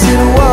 to